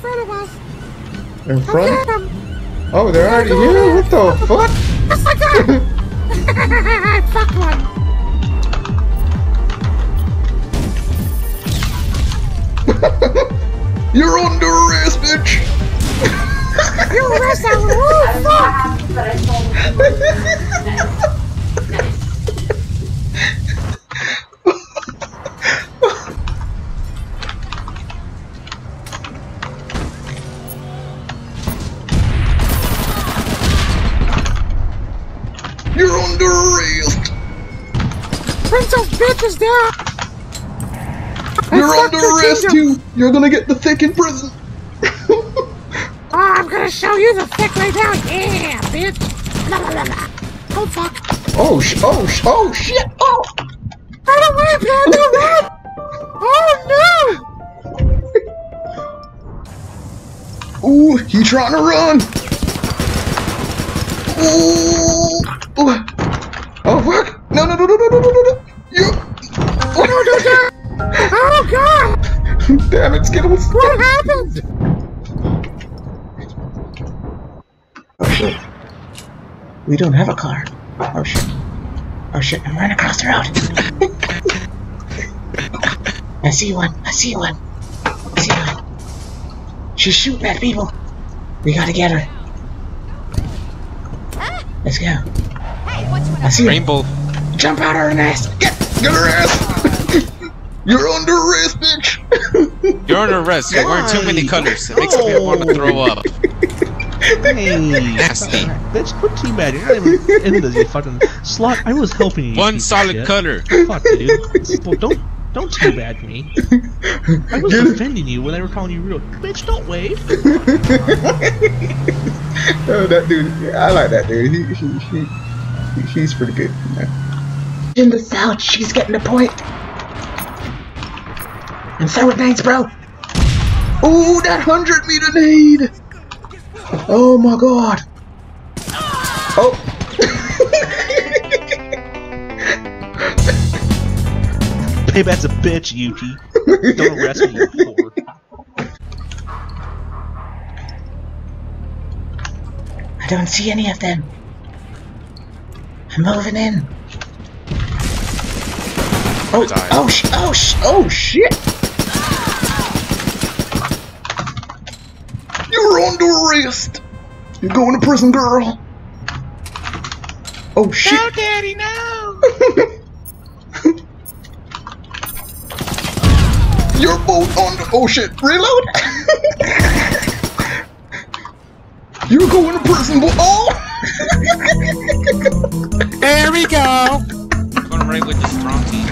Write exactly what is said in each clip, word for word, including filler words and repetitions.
front of us. In front? Oh, they're already here? What the fuck? Oh my god! I fucked one. You're under arrest, bitch! You're under arrest, I was fuck! But I told him. You're under arrest! Bring those bitches down! You're under arrest too! You're gonna get the thick in prison! Oh, I'm gonna show you the thick right now! Yeah, bitch! La, la, la, la. Oh fuck! Oh sh- oh sh- oh shit! Oh! I don't want to panda run! Oh no! Ooh, he trying to run! Ooh! Oh, oh fuck! No no no no no no no no! You! Oh no no no! Oh god! Damn it, Skittles! What happened? Oh shit! We don't have a car. Oh shit! Oh shit! I'm running across the road. I see one! I see one! I see one! She's shooting at people. We gotta get her. Let's go. I see Rainbow. Jump out her ass! Get, get her ass! You're under arrest, bitch! You're under arrest. You're wearing too many colors. It makes me want to throw up. Hey, nasty. Bitch, quit teabagging. You're not even in this, you fucking slot. I was helping you. One solid shit. Color. Fuck, dude. Well, don't don't teabag me. I was defending you when they were calling you real. Bitch, don't wave. Oh, that dude. I like that dude. He he he. She's pretty good. Yeah. In the south, she's getting the point. And so it names, bro. Ooh, that hundred meter nade. Oh my god. Oh. Payback's a bitch, Yuki. Don't arrest me, you whore. I don't see any of them. I'm moving in. Oh, oh, sh oh, sh oh, shit! You're under arrest. You're going to prison, girl. Oh shit! No, daddy, no! You're both under. Oh shit! Reload. You're going to prison, boy. Oh. There we go! I'm gonna raid with the strong team.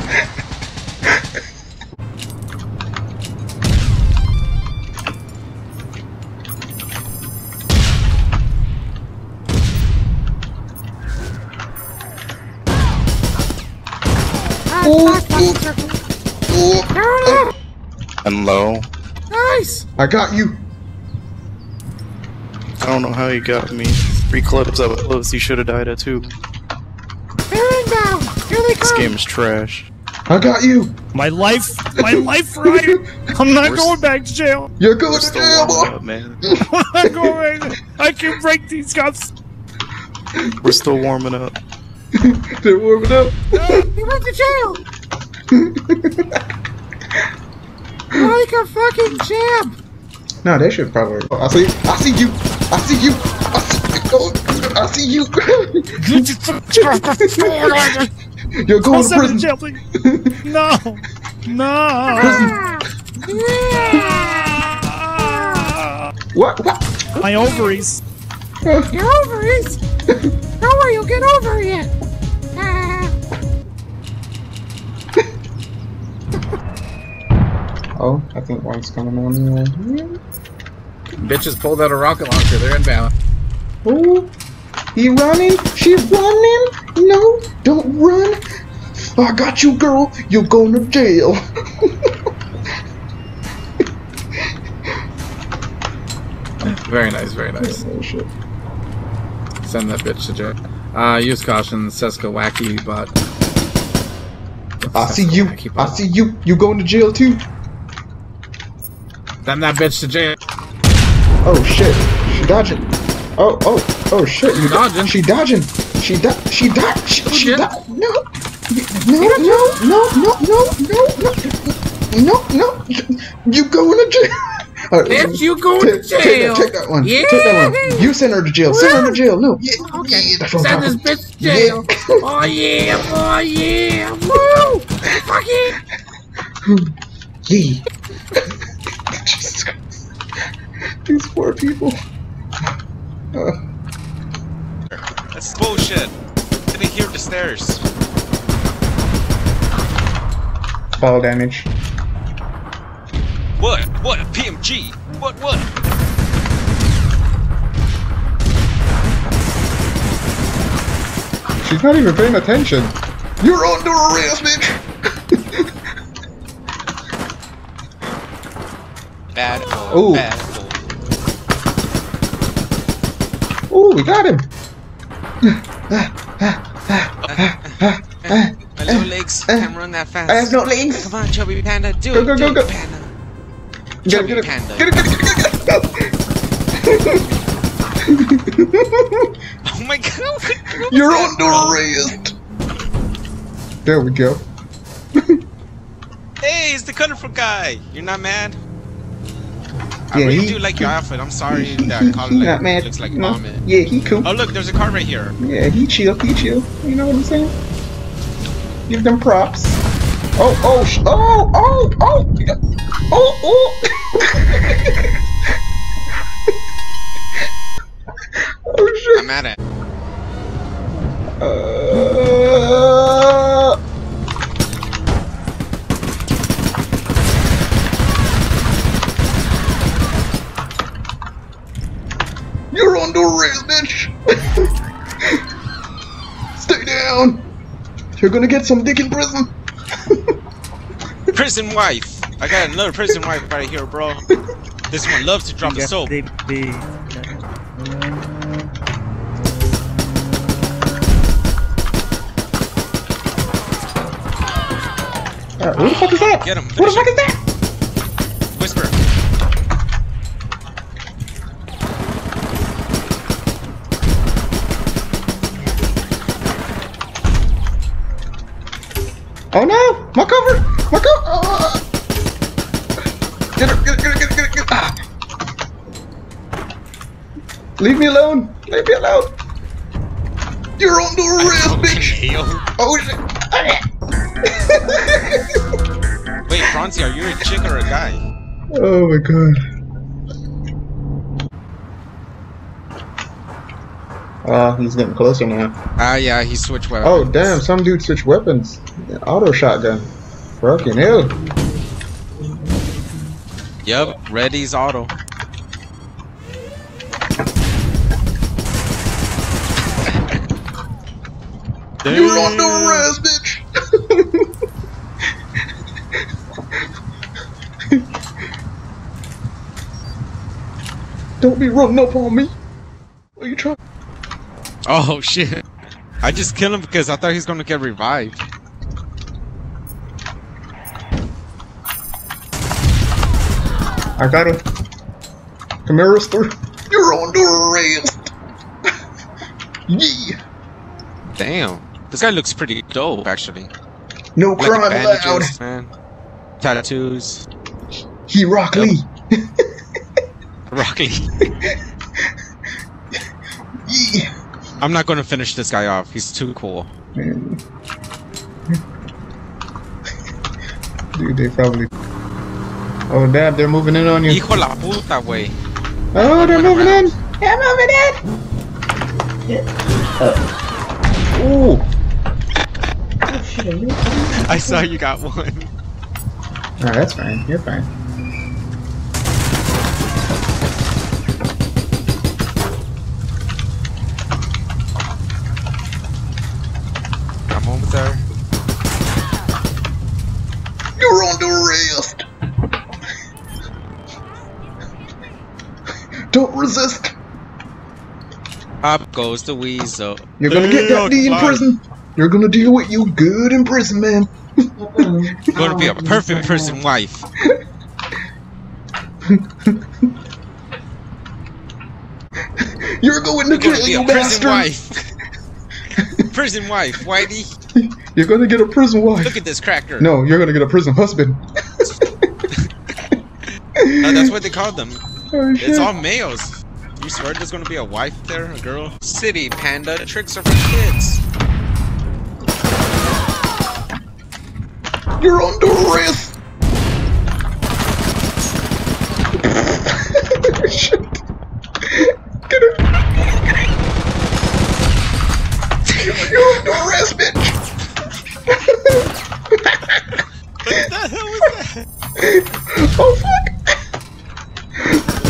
Oh, I'm low. Nice! I got you! I don't know how you got me. Three clubs up close, he should have died at two. This game is trash. I got you! My life! My life, Ryan! I'm not We're going back to jail! You're going to jail, up, man. I'm going! I can break these cops! We're still warming up. They're warming up! Hey, he went to jail! Like a fucking champ! No, they should probably. Oh, I see! I see you! I see you! I see you! Oh, I see you. You're going to prison. Jail, no, no. Prison. Yeah. What? What? My ovaries. Your ovaries? Don't worry, you'll get over it. Ah. Oh, I think one's coming on here. Bitches pulled out a rocket launcher. They're in balance. Oh, he running? She running? No, don't run. I got you, girl. You're going to jail. Very nice, very nice. Oh, shit. Send that bitch to jail. Uh, use caution, Seska wacky, but... I see you. I see you. You're going to jail, too. Send that bitch to jail. Oh shit, she dodging. Oh, oh, oh shit, you dodging. She dodging. She do she dodged. She, she dodged. No. No, no, no, no, no, no, no, no, no. You going to jail. Uh, Bitch, you going to jail. Take that, take that one. Yeah. Take that one. You send her to jail. Send her to jail. No. Yeah. Okay. Yeah, send this bitch to jail. Yeah. Oh yeah, oh yeah. Woo. Fuck yeah. Yeah. Jesus Christ. These poor people. Uh. That's bullshit. Let me hear the stairs. Fall damage. What? What? P M G? What? What? She's not even paying attention. You're under arrest, bitch! Bad boy, bad boy. Ooh, we got him! My little legs can't run that fast. I have no legs! Come on, Chubby Panda, do go, it! Go, go, go, go! Chubby get it, Panda! Get it, get it, get it, get it! Oh my god! You're under arrest! There we go. Hey, it's the colorful guy! You're not mad? I yeah, really he, do like your he, outfit. I'm sorry he, that he, color he like, looks like no. Vomit. Yeah, he cool. Oh look, there's a car right here. Yeah, he chill, he chill. You know what I'm saying? Give them props. Oh, oh, sh oh, oh, oh, oh, oh. Oh shit. I'm at it. Uh. You're under arrest, bitch! Stay down! You're gonna get some dick in prison! Prison wife! I got another prison wife right here, bro. This one loves to drop the soap. Be, be. Uh, what the fuck is that? Get him, what the fuck him. Is that? Whisper. Oh no! My cover! My cover! Uh, get her! Get her! Get her! Get her! Get her! Ah. Leave me alone! Leave me alone! You're under arrest, bitch! Nail. Oh shit! Wait, Francie, are you a chick or a guy? Oh my god. Uh, he's getting closer now. Ah, uh, yeah, he switched weapons. Oh damn, some dude switched weapons. Auto shotgun. Fucking hell. Yup, Reddy's auto. You're on the arrest, bitch! Don't be running up on me. What are you trying? Oh shit. I just killed him because I thought he was gonna get revived. I got him. Come here, Rooster. You're on the arrest. Yeah. Damn. This guy looks pretty dope, actually. No like crime allowed. Man. Tattoos. He Rock yep. Lee. Rock Lee. Yeah. I'm not going to finish this guy off. He's too cool. Man. Dude, they probably... Oh damn, they're moving in on you. Hijo la puta, wey. Oh, they're moving in. They're moving in. Yeah. Uh. Ooh. Oh, shit. I saw you got one. Oh, that's fine. You're fine. I'm almost there. You're on the arrest. Don't resist! Up goes the weasel. You're gonna get that D in prison! You're gonna deal with you good in prison, man! You're gonna be a perfect prison wife! You're going to get a prison wife. Prison wife, Whitey. You're going to get a prison wife. Look at this cracker. No, you're going to get a prison husband. No, that's what they called them. Oh, it's all males. You swear there's going to be a wife there, a girl? City Panda tricks are for kids. You're under arrest. Shit. Get her. You're under arrest, bitch. What the hell was that? Oh fuck!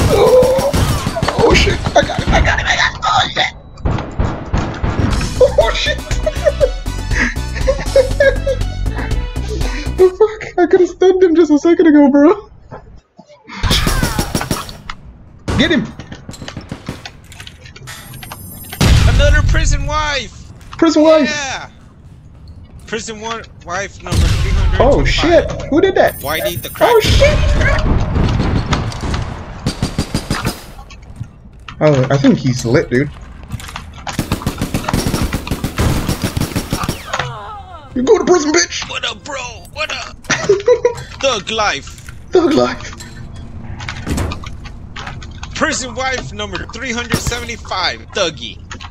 Oh, oh shit! I got it! I got it! I got it! Oh shit! Oh shit! The fuck! I could have stunned him just a second ago, bro. Get him! Another prison wife! Prison wife! Yeah! Prison one wife number three hundred. Oh shit! Who did that? Whitey the cracker. Oh shit! Oh, I think he's lit, dude. You go to prison, bitch! What up, bro? What up? Thug life. Thug life. Prison wife number three hundred seventy-five, Thuggy.